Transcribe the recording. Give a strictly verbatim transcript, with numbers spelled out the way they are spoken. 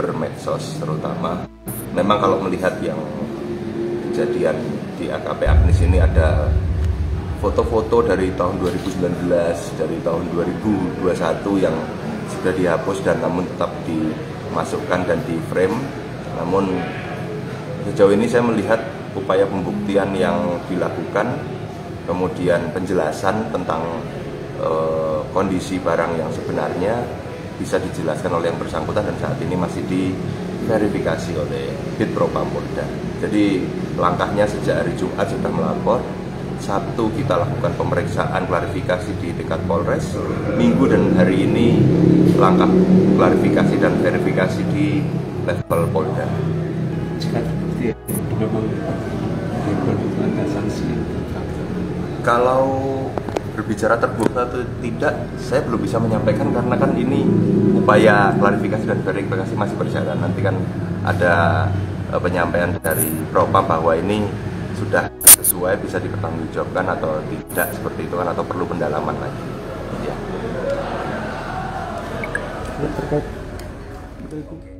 bermedsos terutama. Memang kalau melihat yang kejadian di A K P Agnis ini ada foto-foto dari tahun dua ribu sembilan belas, dari tahun dua ribu dua puluh satu yang sudah dihapus dan namun tetap dimasukkan dan di frame. Namun sejauh ini saya melihat upaya pembuktian yang dilakukan, kemudian penjelasan tentang e, kondisi barang yang sebenarnya bisa dijelaskan oleh yang bersangkutan dan saat ini masih diverifikasi oleh Ditpro Polda. Jadi langkahnya sejak hari Jumat sudah melapor, Sabtu kita lakukan pemeriksaan klarifikasi di tingkat Polres, Minggu dan hari ini langkah klarifikasi dan verifikasi di level Polda. Jika terbukti memang diperlukan sanksi. Kalau berbicara terbuka atau tidak, saya belum bisa menyampaikan karena kan ini upaya klarifikasi dan verifikasi masih berjalan. Nanti kan ada penyampaian dari propam bahwa ini sudah sesuai, bisa dipertanggungjawabkan atau tidak seperti itu kan, atau perlu pendalaman lagi. Ya.